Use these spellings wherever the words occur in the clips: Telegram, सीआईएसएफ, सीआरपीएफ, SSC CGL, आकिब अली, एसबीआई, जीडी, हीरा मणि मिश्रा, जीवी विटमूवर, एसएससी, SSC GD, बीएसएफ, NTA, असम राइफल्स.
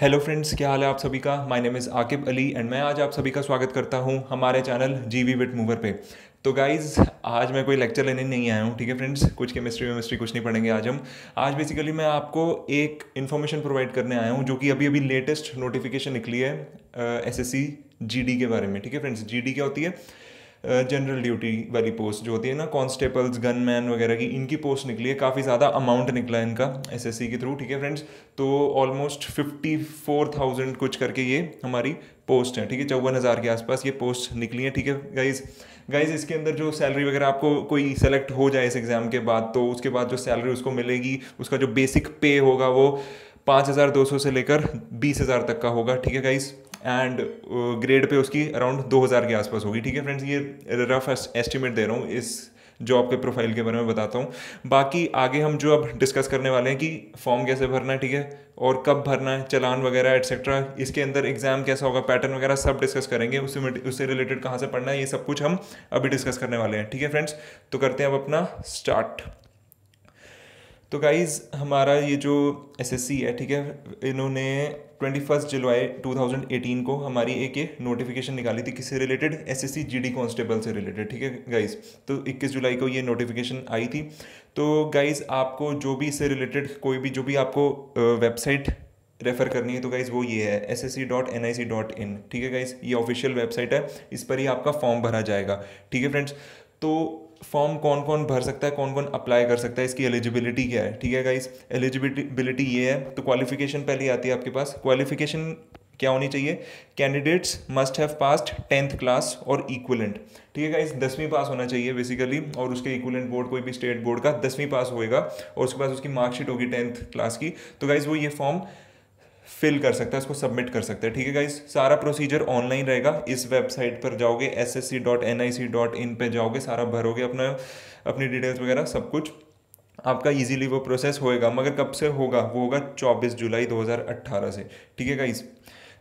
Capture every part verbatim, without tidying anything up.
Hello friends, क्या हाल है आप सभी का। My name is आकिब अली and मैं आज आप सभी का स्वागत करता हूं हमारे चैनल जीवी विटमूवर पे। तो गाइज़, आज मैं कोई लेक्चर लेने नहीं आया हूँ, ठीक है फ्रेंड्स। कुछ केमिस्ट्री वेमिस्ट्री कुछ नहीं पढ़ेंगे आज हम। आज बेसिकली मैं आपको एक इन्फॉर्मेशन प्रोवाइड करने आया हूँ जो कि अभी अभी लेटेस्ट नोटिफिकेशन निकली है एसएससी जीडी के बारे में, ठीक है फ्रेंड्स। जीडी क्या होती है? जनरल ड्यूटी वाली पोस्ट जो होती है ना, कॉन्स्टेबल्स, गनमैन वगैरह की, इनकी पोस्ट निकली है। काफ़ी ज़्यादा अमाउंट निकला है इनका एसएससी के थ्रू, ठीक है फ्रेंड्स। तो ऑलमोस्ट फिफ्टी फोर थाउजेंड कुछ करके ये हमारी पोस्ट है, ठीक है। चौवन हज़ार के आसपास ये पोस्ट निकली है, ठीक है गाइज। गाइज इसके अंदर जो सैलरी वगैरह आपको कोई सेलेक्ट हो जाए इस एग्ज़ाम के बाद, तो उसके बाद जो सैलरी उसको मिलेगी, उसका जो बेसिक पे होगा वो पाँच हज़ार दो सौ से लेकर बीस हज़ार तक का होगा, ठीक है गाइज। एंड ग्रेड पे उसकी अराउंड दो हज़ार के आसपास होगी, ठीक है फ्रेंड्स। ये रफ एस्टिमेट दे रहा हूँ, इस जॉब के प्रोफाइल के बारे में बताता हूँ। बाकी आगे हम जो अब डिस्कस करने वाले हैं कि फॉर्म कैसे भरना है, ठीक है, और कब भरना है, चलान वगैरह एट्सेट्रा, इसके अंदर एग्जाम कैसा होगा, पैटर्न वगैरह सब डिस्कस करेंगे। उससे उससे रिलेटेड कहाँ से पढ़ना है, ये सब कुछ हम अभी डिस्कस करने वाले हैं, ठीक है फ्रेंड्स। तो करते हैं अब अपना स्टार्ट। तो गाइज़, हमारा ये जो एसएससी है, ठीक है, इन्होंने इक्कीस जुलाई दो हज़ार अठारह को हमारी एक ये नोटिफिकेशन निकाली थी, किससे रिलेटेड? एसएससी जीडी कांस्टेबल से रिलेटेड, ठीक है गाइज़। तो इक्कीस जुलाई को ये नोटिफिकेशन आई थी। तो गाइज़, आपको जो भी इससे रिलेटेड कोई भी जो भी आपको वेबसाइट रेफ़र करनी है, तो गाइज़ वो ये है S S C dot N I C dot in, ठीक है गाइज़। ये ऑफिशियल वेबसाइट है, इस पर ही आपका फॉर्म भरा जाएगा, ठीक है फ्रेंड्स। तो फॉर्म कौन कौन भर सकता है, कौन कौन अप्लाई कर सकता है, इसकी एलिजिबिलिटी क्या है, ठीक है गाइज। एलिजिबिलिटी ये है, तो क्वालिफिकेशन पहले आती है आपके पास। क्वालिफिकेशन क्या होनी चाहिए? Candidates must have passed tenth class और इक्विलेंट, ठीक है गाइज। दसवीं पास होना चाहिए बेसिकली, और उसके इक्विलेंट बोर्ड कोई भी स्टेट बोर्ड का दसवीं पास होएगा, और उसके पास उसकी मार्कशीट होगी टेंथ क्लास की। तो गाइज वो ये फॉर्म फिल कर सकता है, उसको सबमिट कर सकता है, ठीक है गाइज। सारा प्रोसीजर ऑनलाइन रहेगा। इस वेबसाइट पर जाओगे, S S C dot N I C dot in पे जाओगे, सारा भरोगे अपना, अपनी डिटेल्स वगैरह सब कुछ आपका इजीली वो प्रोसेस होएगा। मगर कब से होगा? वो होगा चौबीस जुलाई दो हज़ार अठारह से, ठीक है गाइज।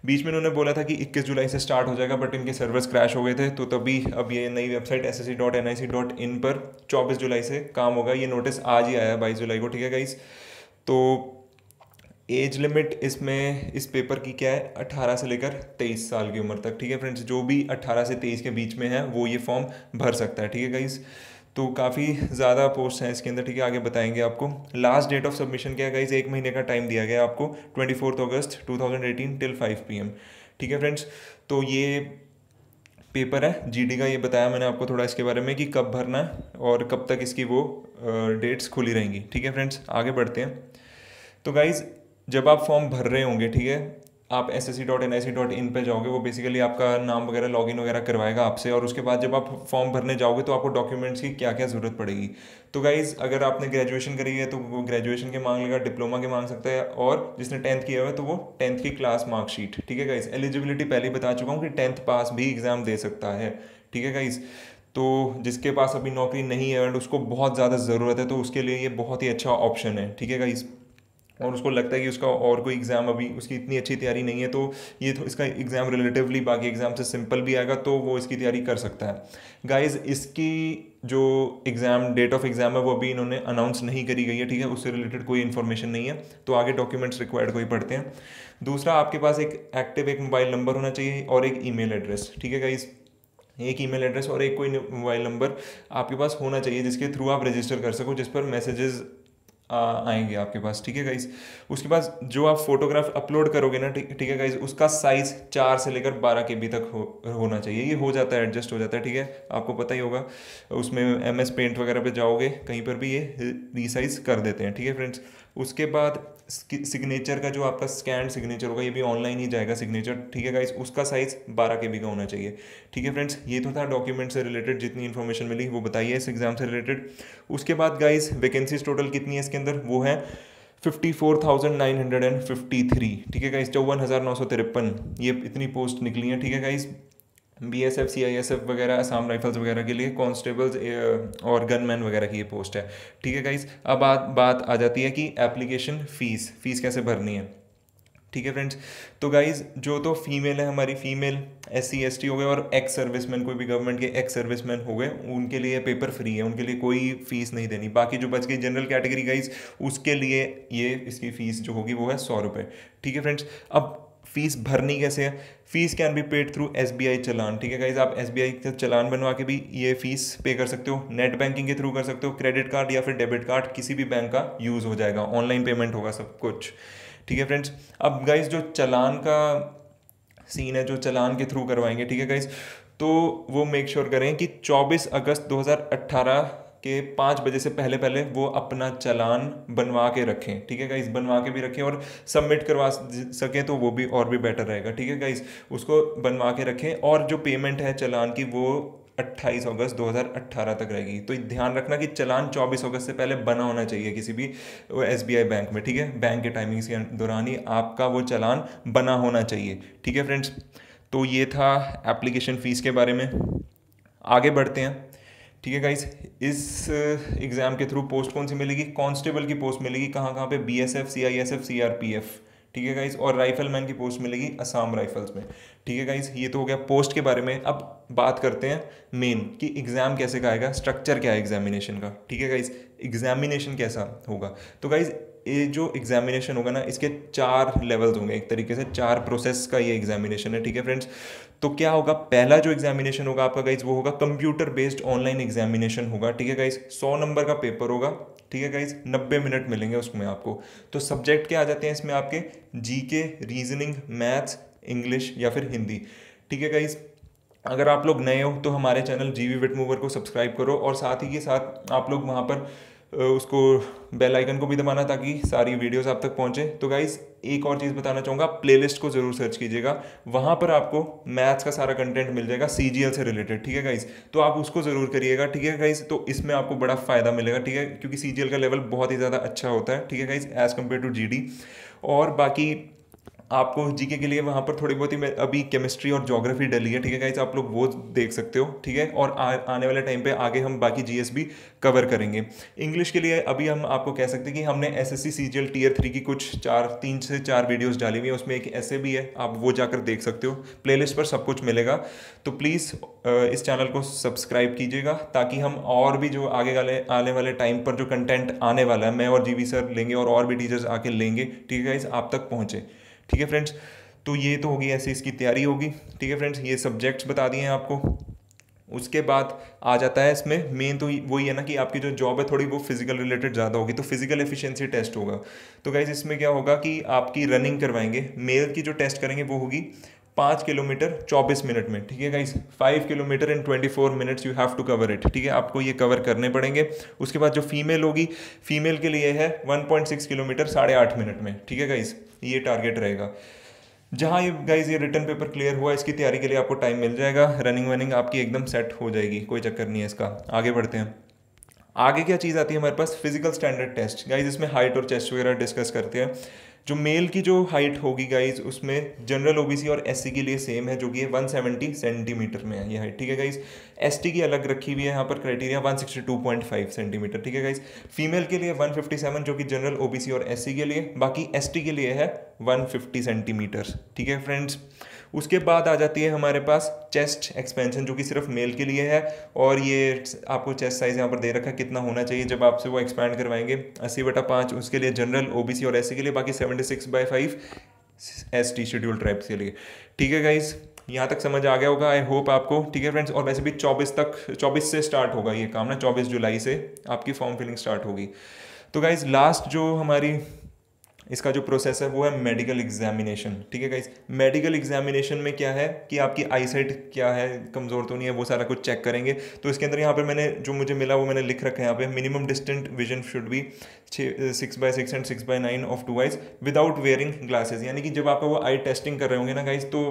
बीच में उन्होंने बोला था कि इक्कीस जुलाई से स्टार्ट हो जाएगा, बट इनके सर्वर्स क्रैश हो गए थे, तो तभी अब ये नई website S S C dot N I C dot in पर चौबीस जुलाई से काम होगा। ये नोटिस आज ही आया है बाईस जुलाई को, ठीक है गाइज। तो एज लिमिट इसमें इस पेपर की क्या है? अठारह से लेकर तेईस साल की उम्र तक, ठीक है फ्रेंड्स। जो भी अठारह से तेईस के बीच में है वो ये फॉर्म भर सकता है, ठीक है गाइज। तो काफ़ी ज़्यादा पोस्ट हैं इसके अंदर, ठीक है, आगे बताएंगे आपको। लास्ट डेट ऑफ सबमिशन क्या है गाइज? एक महीने का टाइम दिया गया आपको, चौबीस अगस्त दो हज़ार अठारह टिल फाइव पी एम, ठीक है फ्रेंड्स। तो ये पेपर है जीडी का, ये बताया मैंने आपको थोड़ा इसके बारे में कि कब भरना है और कब तक इसकी वो डेट्स खुली रहेंगी, ठीक है फ्रेंड्स। आगे बढ़ते हैं। तो गाइज़, जब आप फॉर्म भर रहे होंगे, ठीक है, आप S S C dot N I C dot in पे जाओगे, वो बेसिकली आपका नाम वगैरह लॉगिन वगैरह करवाएगा आपसे। और उसके बाद जब आप फॉर्म भरने जाओगे तो आपको डॉक्यूमेंट्स की क्या क्या ज़रूरत पड़ेगी? तो गाइज़, अगर आपने ग्रेजुएशन करी है तो वो ग्रेजुएशन के मांग लेगा, डिप्लोमा के मांग सकता है, और जिसने टेंथ किया हुआ है तो वो टेंथ की क्लास मार्कशीट, ठीक है गाइज़। एलिजिबिलिटी पहले बता चुका हूँ कि टेंथ पास भी एग्ज़ाम दे सकता है, ठीक है गाइज़। तो जिसके पास अभी नौकरी नहीं है एंड उसको बहुत ज़्यादा ज़रूरत है, तो उसके लिए ये बहुत ही अच्छा ऑप्शन है, ठीक है गाइज़। और उसको लगता है कि उसका और कोई एग्ज़ाम अभी उसकी इतनी अच्छी तैयारी नहीं है, तो ये तो इसका एग्ज़ाम रिलेटिवली बाकी एग्ज़ाम से सिंपल भी आएगा, तो वो इसकी तैयारी कर सकता है गाइज़। इसकी जो एग्ज़ाम डेट ऑफ एग्ज़ाम है वो अभी इन्होंने अनाउंस नहीं करी गई है, ठीक है, उससे रिलेटेड कोई इन्फॉर्मेशन नहीं है। तो आगे डॉक्यूमेंट्स रिक्वायर्ड को ही पढ़ते हैं। दूसरा, आपके पास एक एक्टिव एक मोबाइल नंबर होना चाहिए और एक ई मेल एड्रेस, ठीक है गाइज़। एक ईमेल एड्रेस और एक कोई मोबाइल नंबर आपके पास होना चाहिए जिसके थ्रू आप रजिस्टर कर सको, जिस पर मैसेजेस आएंगे आपके पास, ठीक है गाइज़। उसके बाद जो आप फोटोग्राफ अपलोड करोगे ना, ठीक है गाइज़, उसका साइज़ चार से लेकर बारह के बी तक हो होना चाहिए। ये हो जाता है, एडजस्ट हो जाता है, ठीक है, आपको पता ही होगा। उसमें एम एस पेंट वगैरह पे जाओगे कहीं पर भी ये रीसाइज कर देते हैं, ठीक है फ्रेंड्स। उसके बाद सिग्नेचर का जो आपका स्कैन सिग्नेचर होगा, ये भी ऑनलाइन ही जाएगा सिग्नेचर, ठीक है गाइज़। उसका साइज़ बारह के बी का होना चाहिए, ठीक है फ्रेंड्स। ये तो था डॉक्यूमेंट से रिलेटेड, जितनी इन्फॉर्मेशन मिली वो बताइए इस एग्ज़ाम से रिलेटेड। उसके बाद गाइज़, वैकेंसीज टोटल कितनी है इसके अंदर? वो है fifty four thousand nine hundred and fifty three, ठीक है गाइज़। चौवन हज़ार नौ सौ तिरपन ये इतनी पोस्ट निकली हैं, ठीक है गाइज़। बीएसएफ, सीआईएसएफ वगैरह, असम राइफल्स वगैरह के लिए, कॉन्स्टेबल्स और गनमैन वगैरह की ये पोस्ट है, ठीक है गाइज़। अब बात बात आ जाती है कि एप्लीकेशन फ़ीस फ़ीस कैसे भरनी है। ठीक है फ्रेंड्स। तो गाइज जो तो फीमेल है हमारी, female S C S T हो गए और एक्स सर्विसमैन, कोई भी गवर्नमेंट के एक्स सर्विसमैन हो गए, उनके लिए पेपर फ्री है, उनके लिए कोई फीस नहीं देनी। बाकी जो बच गई जनरल कैटेगरी गाइज उसके लिए ये इसकी फीस जो होगी वो है सौ रुपये। ठीक है फ्रेंड्स, अब फीस भरनी कैसे है? Fees can be paid through S B I challan. ठीक है गाइज, आप एस बी आई से चलान बनवा के भी ये फीस पे कर सकते हो, नेट बैंकिंग के थ्रू कर सकते हो, क्रेडिट कार्ड या फिर डेबिट कार्ड, किसी भी बैंक का यूज़ हो जाएगा, ऑनलाइन पेमेंट होगा सब कुछ। ठीक है फ्रेंड्स, अब गाइज जो चलान का सीन है, जो चलान के थ्रू करवाएंगे, ठीक है गाइज, तो वो मेक श्योर करें कि चौबीस अगस्त दो हज़ार अठारह के पाँच बजे से पहले पहले वो अपना चलान बनवा के रखें। ठीक है गाइज, बनवा के भी रखें और सबमिट करवा सकें तो वो भी और भी बेटर रहेगा। ठीक है गाइज, उसको बनवा के रखें। और जो पेमेंट है चलान की वो अट्ठाईस अगस्त दो हज़ार अठारह तक रहेगी। तो ध्यान रखना कि चलान चौबीस अगस्त से पहले बना होना चाहिए किसी भी एसबीआई बैंक में। ठीक है, बैंक के टाइमिंग्स के दौरान ही आपका वो चलान बना होना चाहिए। ठीक है फ्रेंड्स, तो ये था एप्लीकेशन फ़ीस के बारे में। आगे बढ़ते हैं। ठीक है गाइज, इस एग्ज़ाम के थ्रू पोस्ट कौन सी मिलेगी? कांस्टेबल की पोस्ट मिलेगी। कहाँ कहाँ पे? बीएसएफ, सीआईएसएफ, सीआरपीएफ। ठीक है गाइज, और राइफलमैन की पोस्ट मिलेगी असम राइफल्स में। ठीक है गाइज, ये तो हो गया पोस्ट के बारे में। अब बात करते हैं मेन कि एग्ज़ाम कैसे का आएगा, स्ट्रक्चर क्या है एग्जामिनेशन का। ठीक है गाइज, एग्जामिनेशन कैसा होगा? तो गाइज ये जो एग्जामिनेशन होगा ना, इसके चार लेवल्स होंगे, एक तरीके से चार प्रोसेस का ये एग्जामिनेशन है। ठीक है फ्रेंड्स, तो क्या होगा? पहला जो एग्जामिनेशन होगा आपका गाइज वो होगा कंप्यूटर बेस्ड ऑनलाइन एग्जामिनेशन होगा। ठीक है गाइज, सौ नंबर का पेपर होगा। ठीक है गाइज, नब्बे मिनट मिलेंगे उसमें आपको। तो सब्जेक्ट क्या आ जाते हैं इसमें आपके? जीके, रीजनिंग, मैथ्स, इंग्लिश या फिर हिंदी। ठीक है गाइज, अगर आप लोग नए हो तो हमारे चैनल जीवी विटमूवर को सब्सक्राइब करो और साथ ही के साथ आप लोग वहाँ पर उसको बेल आइकन को भी दबाना ताकि सारी वीडियोस आप तक पहुँचे। तो गाइज एक और चीज़ बताना चाहूँगा, प्लेलिस्ट को ज़रूर सर्च कीजिएगा, वहाँ पर आपको मैथ्स का सारा कंटेंट मिल जाएगा सीजीएल से रिलेटेड। ठीक है गाइज, तो आप उसको ज़रूर करिएगा। ठीक है गाइज, तो इसमें आपको बड़ा फ़ायदा मिलेगा। ठीक है, क्योंकि सीजीएल का लेवल बहुत ही ज़्यादा अच्छा होता है। ठीक है guys, as compare to जीडी। और बाकी आपको जीके के लिए वहाँ पर थोड़ी बहुत ही अभी केमिस्ट्री और ज्योग्राफी डली है। ठीक है गाइज, आप लोग वो देख सकते हो। ठीक है, और आ, आने वाले टाइम पे आगे हम बाकी जीएस भी कवर करेंगे। इंग्लिश के लिए अभी हम आपको कह सकते हैं कि हमने एसएससी सीजीएल टीयर थ्री की कुछ चार तीन से चार वीडियोस डाली हुई है, उसमें एक ऐसे भी है, आप वो जाकर देख सकते हो। प्लेलिस्ट पर सब कुछ मिलेगा। तो प्लीज़ इस चैनल को सब्सक्राइब कीजिएगा ताकि हम और भी जो आगे वाले आने वाले टाइम पर जो कंटेंट आने वाला है, मैं और जीवी सर लेंगे और और भी टीचर्स आके लेंगे। ठीक है गाइज, आप तक पहुँचे। ठीक है फ्रेंड्स, तो ये तो होगी ऐसे इसकी तैयारी होगी। ठीक है फ्रेंड्स, ये सब्जेक्ट्स बता दिए हैं आपको। उसके बाद आ जाता है इसमें मेन तो वही है ना कि आपकी जो जॉब है थोड़ी वो फिजिकल रिलेटेड ज़्यादा होगी, तो फिजिकल एफिशिएंसी टेस्ट होगा। तो गाइस इसमें क्या होगा कि आपकी रनिंग करवाएंगे। मेल की जो टेस्ट करेंगे वो होगी पाँच किलोमीटर चौबीस मिनट में। ठीक है guys, five kilometre in twenty four minutes you have to cover it. ठीक है, आपको ये कवर करने पड़ेंगे। उसके बाद जो फीमेल होगी, फीमेल के लिए है वन पॉइंट सिक्स किलोमीटर साढ़े आठ मिनट में। ठीक है गाइस, ये टारगेट रहेगा। जहाँ ये गाइज ये रिटर्न पेपर क्लियर हुआ, इसकी तैयारी के लिए आपको टाइम मिल जाएगा। रनिंग वनिंग आपकी एकदम सेट हो जाएगी, कोई चक्कर नहीं है इसका। आगे बढ़ते हैं। आगे क्या चीज़ आती है हमारे पास? Physical standard test. गाइज इसमें हाइट और चेस्ट वगैरह डिस्कस करते हैं। जो मेल की जो हाइट होगी गाइज उसमें जनरल ओबीसी और एससी के लिए सेम है, जो कि है एक सौ सत्तर सेंटीमीटर में है ये हाइट। ठीक है गाइज, एसटी की अलग रखी हुई है यहाँ पर क्राइटेरिया एक सौ बासठ पॉइंट पाँच सेंटीमीटर। ठीक है गाइज, फीमेल के लिए एक सौ सत्तावन जो कि जनरल ओबीसी और एससी के लिए, बाकी एसटी के लिए है एक सौ पचास सेंटीमीटर। ठीक है फ्रेंड्स, उसके बाद आ जाती है हमारे पास चेस्ट एक्सपेंशन, जो कि सिर्फ मेल के लिए है। और ये आपको चेस्ट साइज़ यहाँ पर दे रखा है कितना होना चाहिए जब आपसे वो एक्सपैंड करवाएंगे, अस्सी बटा पाँच उसके लिए जनरल ओबीसी और एससी के लिए, बाकी छिहत्तर बाय पाँच एसटी शेड्यूल ट्राइब्स के लिए। ठीक है गाइज, यहाँ तक समझ आ गया होगा आई होप आपको। ठीक है फ्रेंड्स, और वैसे भी चौबीस तक चौबीस से स्टार्ट होगा ये काम ना, चौबीस जुलाई से आपकी फॉर्म फिलिंग स्टार्ट होगी। तो गाइज लास्ट जो हमारी इसका जो प्रोसेस है वो है मेडिकल एग्जामिनेशन। ठीक है गाइस, मेडिकल एग्जामिनेशन में क्या है कि आपकी आईसाइट क्या है, कमज़ोर तो नहीं है, वो सारा कुछ चेक करेंगे। तो इसके अंदर यहाँ पर मैंने जो मुझे मिला वो मैंने लिख रखा है यहाँ पे। Minimum distant vision should be six by six and six by nine of two eyes without wearing glasses, यानी कि जब आपका वो आई टेस्टिंग कर रहे होंगे ना गाइज तो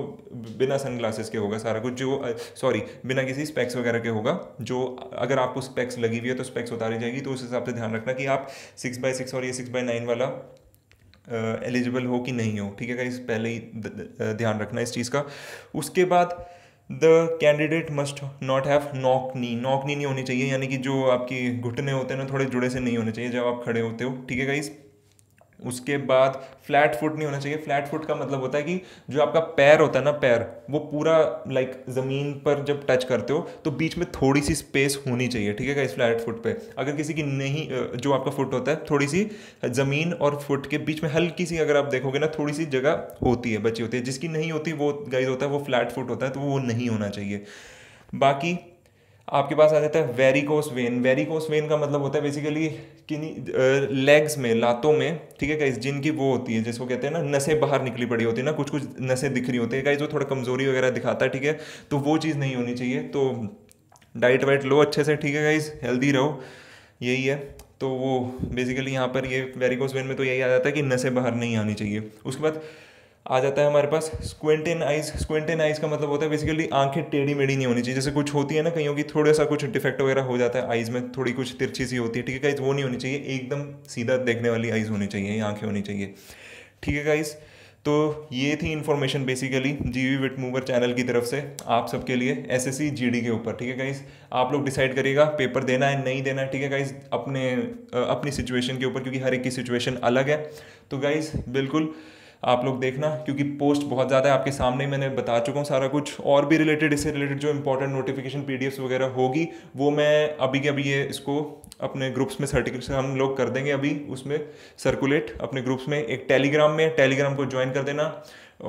बिना सन ग्लासेस के होगा सारा कुछ, जो सॉरी बिना किसी स्पेक्स वगैरह के होगा। जो अगर आपको स्पेक्स लगी हुई है तो स्पेक्स उतारी जाएगी। तो उस हिसाब से ध्यान रखना कि आप सिक्स बाय सिक्स और ये सिक्स बाय नाइन वाला एलिजिबल uh, हो कि नहीं हो। ठीक है गाइस, पहले ही द, द, ध्यान रखना इस चीज़ का। उसके बाद the candidate must not have knock knee, knock knee नहीं होनी चाहिए, यानी कि जो आपकी घुटने होते हैं ना थोड़े जुड़े से नहीं होने चाहिए जब आप खड़े होते हो। ठीक है गाइस, उसके बाद फ्लैट फुट नहीं होना चाहिए। फ्लैट फुट का मतलब होता है कि जो आपका पैर होता है ना, पैर वो पूरा लाइक ज़मीन पर जब टच करते हो तो बीच में थोड़ी सी स्पेस होनी चाहिए, ठीक है गाइस। फ्लैट फुट पे अगर किसी की नहीं, जो आपका फुट होता है थोड़ी सी ज़मीन और फुट के बीच में हल्की सी अगर आप देखोगे ना थोड़ी सी जगह होती है, बची होती है। जिसकी नहीं होती वो गाइस होता है वो फ्लैट फुट होता है, तो वो नहीं होना चाहिए। बाकी आपके पास आ जाता है वेरिकोस वेन। वेरिकोस वेन का मतलब होता है बेसिकली किन्हीं लेग्स में, लातों में, ठीक है गाइस, जिनकी वो होती है जिसको कहते हैं ना नसें बाहर निकली पड़ी होती है ना, कुछ कुछ नसें दिख रही होती है गाइस, जो थोड़ा कमजोरी वगैरह दिखाता है, ठीक है। तो वो चीज़ नहीं होनी चाहिए। तो डाइट वाइट लो अच्छे से, ठीक है गाइस, हेल्दी रहो, यही है। तो वो बेसिकली यहाँ पर ये वेरिकोस वेन में तो यही आ जाता है कि नसें बाहर नहीं आनी चाहिए। उसके बाद आ जाता है हमारे पास स्क्विंटेन आइज। स्क्विंटेन आइज का मतलब होता है बेसिकली आंखें टेढ़ी मेढ़ी नहीं होनी चाहिए। जैसे कुछ होती है ना कईयों की, थोड़ा सा कुछ डिफेक्ट वगैरह हो जाता है आइज़ में, थोड़ी कुछ तिरछी सी होती है, ठीक है गाइज, वो नहीं होनी चाहिए। एकदम सीधा देखने वाली आइज़ होनी चाहिए, आंखें होनी चाहिए, ठीक है गाइज। तो ये थी इन्फॉर्मेशन बेसिकली जीवी विटमूवर चैनल की तरफ से आप सबके लिए एसएससी जीडी के ऊपर, ठीक है गाइस। आप लोग डिसाइड करिएगा पेपर देना है नहीं देना है, ठीक है गाइस, अपने अपनी सिचुएशन के ऊपर, क्योंकि हर एक की सिचुएशन अलग है। तो गाइस बिल्कुल आप लोग देखना, क्योंकि पोस्ट बहुत ज़्यादा है आपके सामने, मैंने बता चुका हूँ सारा कुछ। और भी रिलेटेड, इससे रिलेटेड जो इंपॉर्टेंट नोटिफिकेशन पीडीएफ्स वगैरह होगी वो मैं अभी के अभी ये इसको अपने ग्रुप्स में सर्टिफिकेट हम लोग कर देंगे, अभी उसमें सर्कुलेट अपने ग्रुप्स में, एक टेलीग्राम में, टेलीग्राम को ज्वाइन कर देना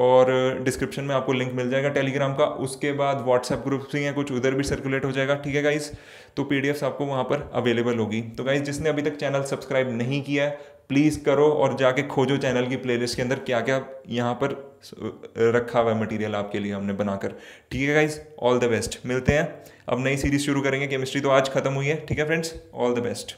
और डिस्क्रिप्शन में आपको लिंक मिल जाएगा टेलीग्राम का। उसके बाद व्हाट्सएप ग्रुप्स भी हैं कुछ, उधर भी सर्कुलेट हो जाएगा, ठीक है गाइस। तो पीडीएफ्स आपको वहाँ पर अवेलेबल होगी। तो गाइस जिसने अभी तक चैनल सब्सक्राइब नहीं किया है प्लीज़ करो और जाके खोजो चैनल की प्लेलिस्ट के अंदर क्या क्या यहाँ पर रखा हुआ है मटेरियल आपके लिए हमने बनाकर, ठीक है गाइज। ऑल द बेस्ट, मिलते हैं, अब नई सीरीज़ शुरू करेंगे। केमिस्ट्री तो आज खत्म हुई है, ठीक है फ्रेंड्स, ऑल द बेस्ट।